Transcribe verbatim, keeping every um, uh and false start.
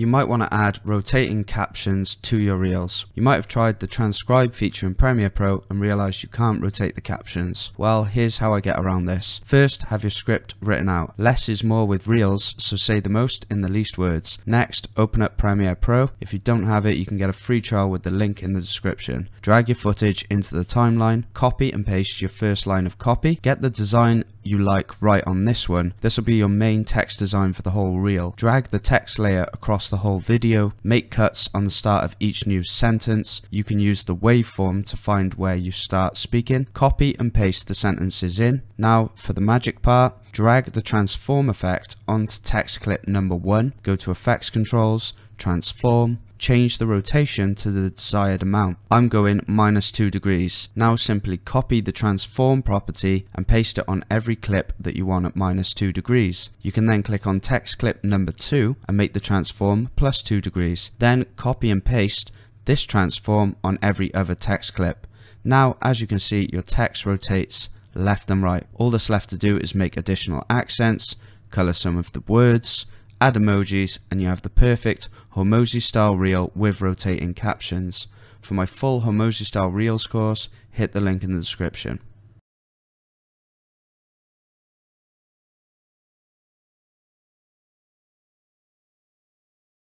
You might want to add rotating captions to your reels. You might have tried the transcribe feature in Premiere Pro and realized you can't rotate the captions. Well, here's how I get around this. First, have your script written out. Less is more with reels, so say the most in the least words. Next, open up Premiere Pro. If you don't have it, you can get a free trial with the link in the description. Drag your footage into the timeline, copy and paste your first line of copy. Get the design you like right on this one. This will be your main text design for the whole reel. Drag the text layer across the whole video. Make cuts on the start of each new sentence. You can use the waveform to find where you start speaking. Copy and paste the sentences in. Now for the magic part, drag the transform effect onto text clip number one. Go to effects controls, transform, change the rotation to the desired amount. I'm going minus two degrees. Now simply copy the transform property and paste it on every clip that you want at minus two degrees. You can then click on text clip number two and make the transform plus two degrees. Then copy and paste this transform on every other text clip. Now, as you can see, your text rotates left and right. All that's left to do is make additional accents, color some of the words, add emojis, and you have the perfect Hormozi style reel with rotating captions. For my full Hormozi style reels course, hit the link in the description.